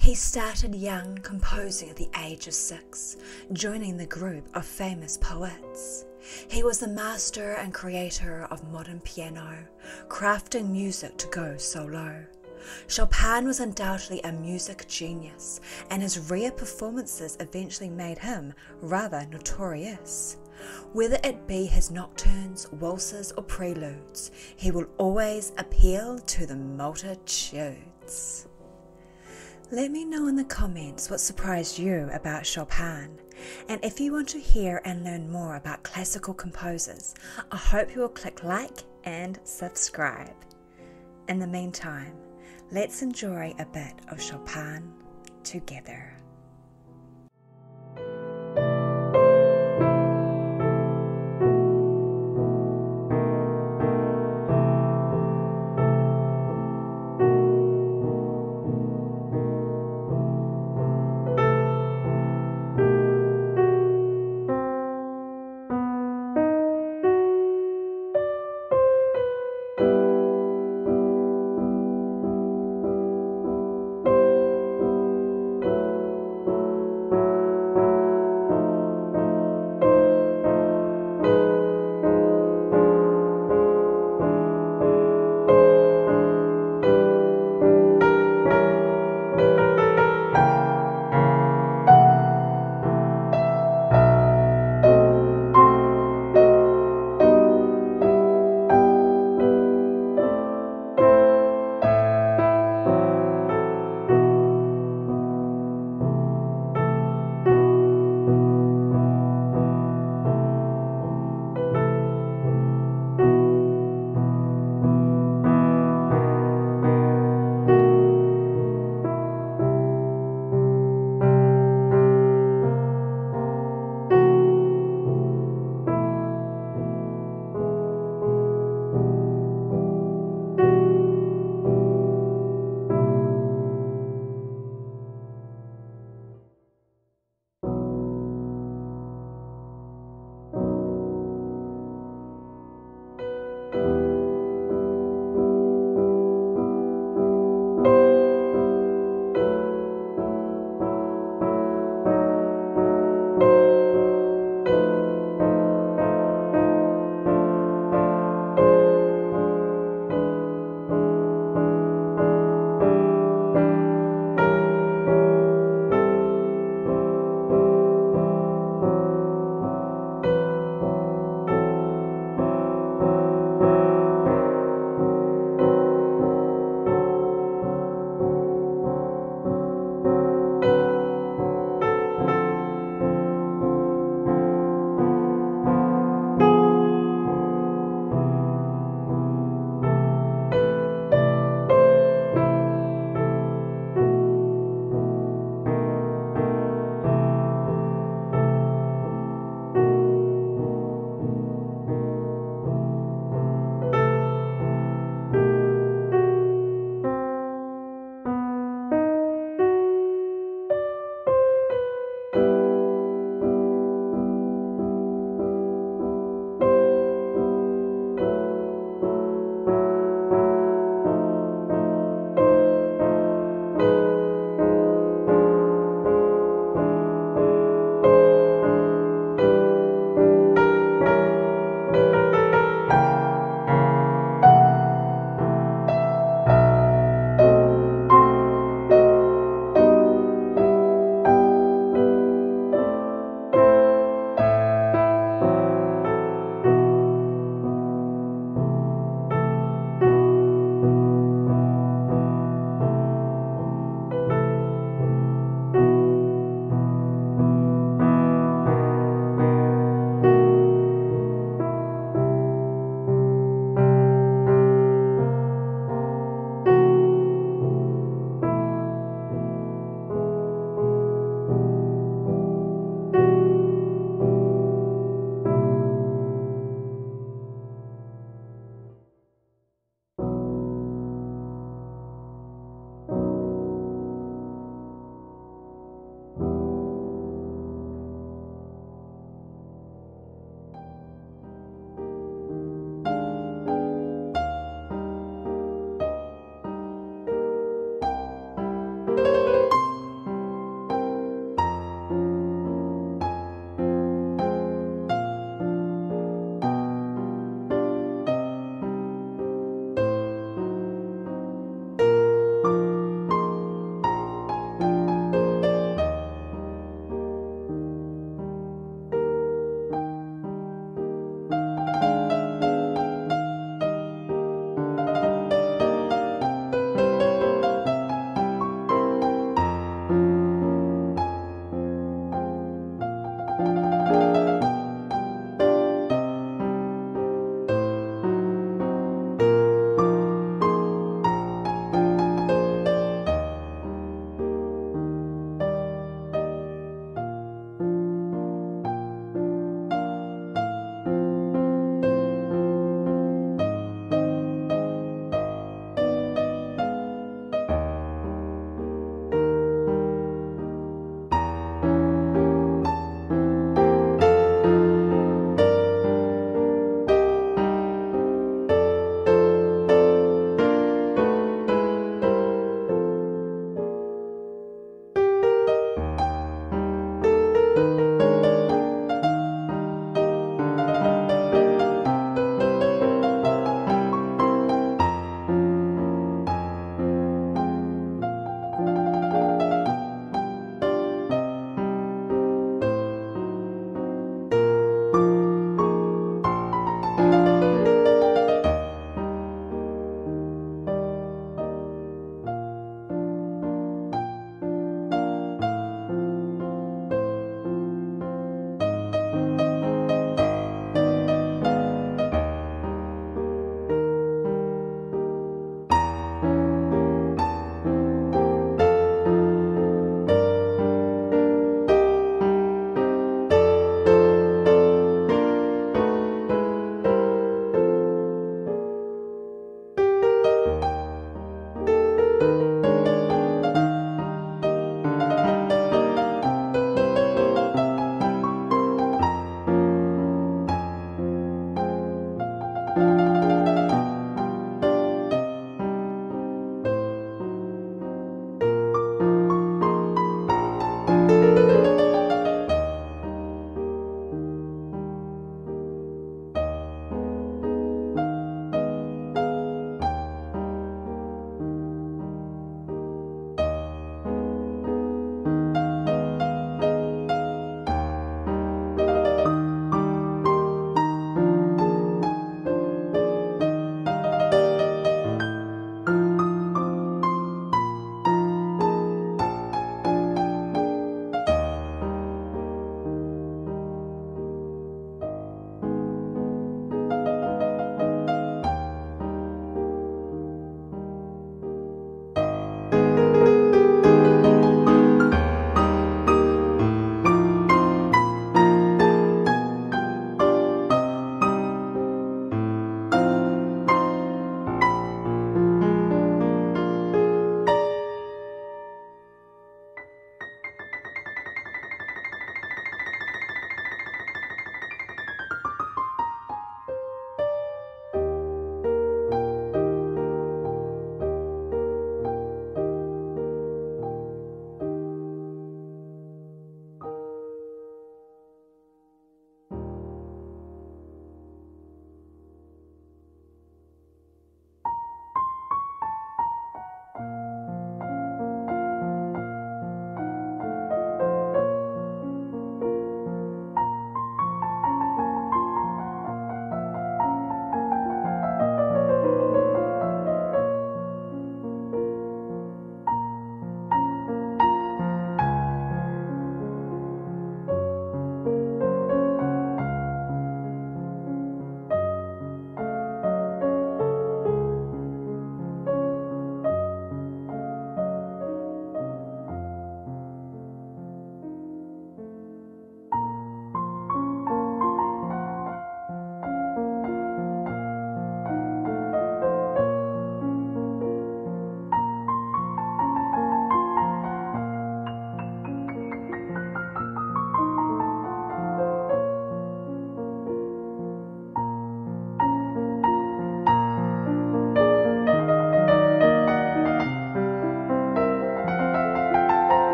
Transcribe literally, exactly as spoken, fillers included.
He started young, composing at the age of six, joining the group of famous poets. He was the master and creator of modern piano, crafting music to go solo. Chopin was undoubtedly a music genius, and his rare performances eventually made him rather notorious. Whether it be his nocturnes, waltzes or preludes, he will always appeal to the multitudes. Let me know in the comments what surprised you about Chopin, and if you want to hear and learn more about classical composers, I hope you will click like and subscribe. In the meantime, let's enjoy a bit of Chopin together.